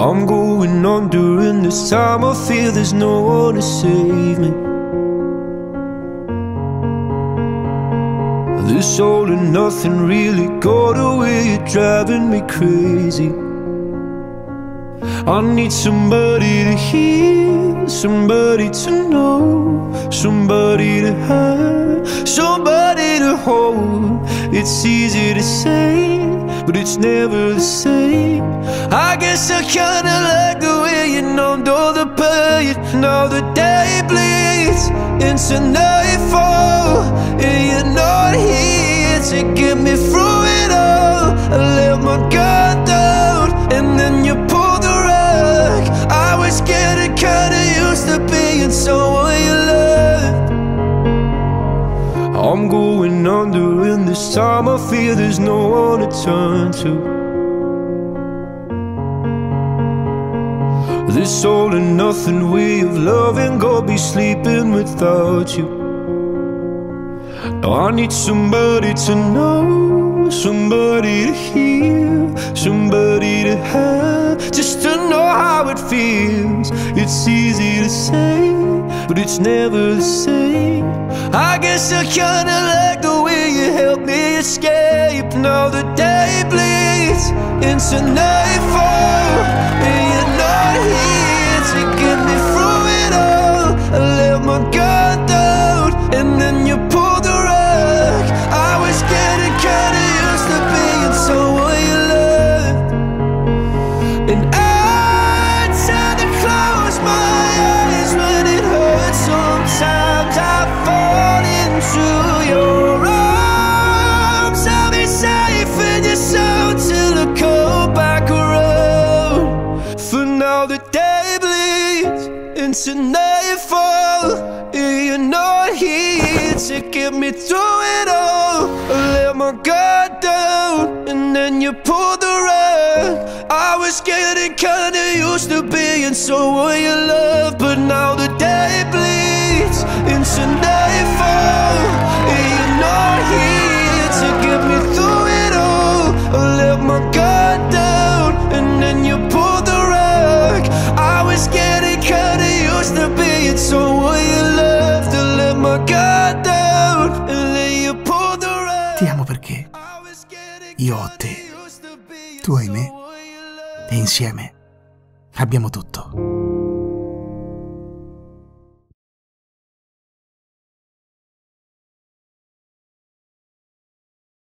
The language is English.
I'm going under, and this time I fear there's no one to save me. This all and nothing really got away, you're driving me crazy. I need somebody to hear, somebody to know, somebody to have, somebody to hold. It's easy to say, but it's never the same. I guess I kinda like the way you numbed all the pain. Now the day bleeds into nightfall, and you're not here to get me through it all. I let my guard down, and then you pulled the rug. I was getting kinda used to being someone you loved. I'm going under, and this time I fear there's no one to turn to. This all and nothing way of loving, gonna be sleeping without you. Now I need somebody to know, somebody to hear, somebody to have, just to know how it feels. It's easy to say, but it's never the same. I guess I kinda like the way you helped me escape. Now the day bleeds into nightfall, and you're not here to get me through it all. I let my guard down, and then you pulled the rug. I was getting kinda used to being someone you loved, and I tend to close my eyes when it hurts. Sometimes I fall into your arms. I'll be safe in your soul till I come back around. For now the day bleeds into nightfall, and you're not here to get me through it all. I let my guard down, and then you pulled the rug. I was getting kinda used to being someone you love, but now the day bleeds into nightfall, and you're not here to get me through it all. I let my guard down, and then you pulled the rug. I was getting kinda used to being someone you love. To let my guard down, and then you pulled the rug. Ti amo perché io ho te, tu hai me, e insieme abbiamo tutto.